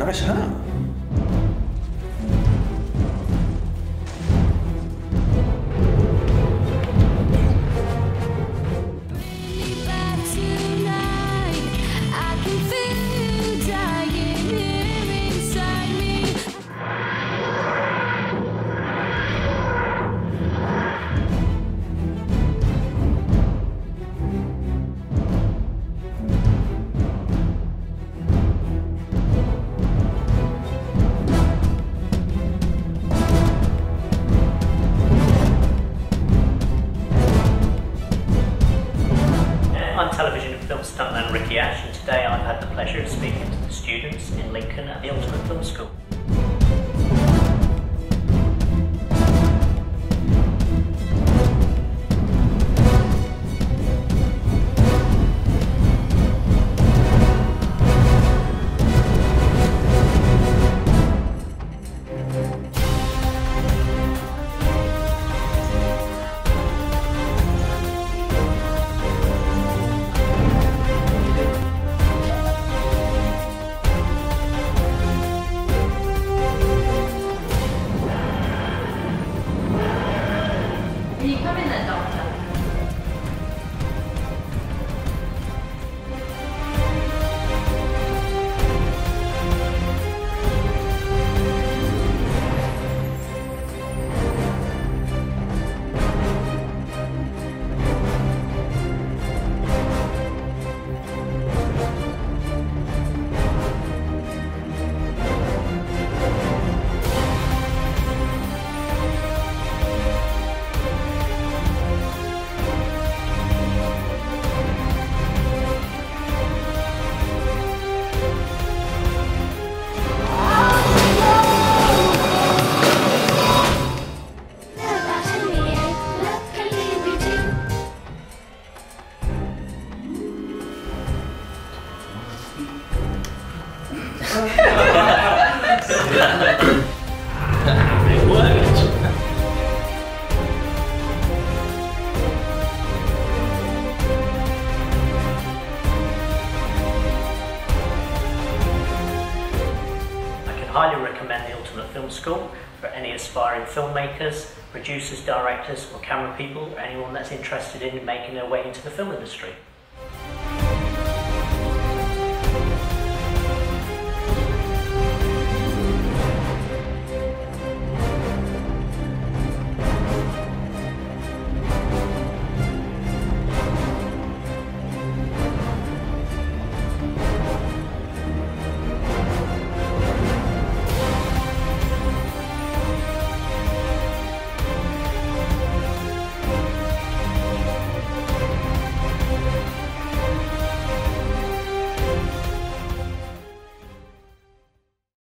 Nice hat. I'm television and film stuntman Ricky Ash, and today I've had the pleasure of speaking to the students in Lincoln at the Ultimate Film School. Can you come in there, Doctor? It worked. I can highly recommend the Ultimate Film School for any aspiring filmmakers, producers, directors or camera people, or anyone that's interested in making their way into the film industry.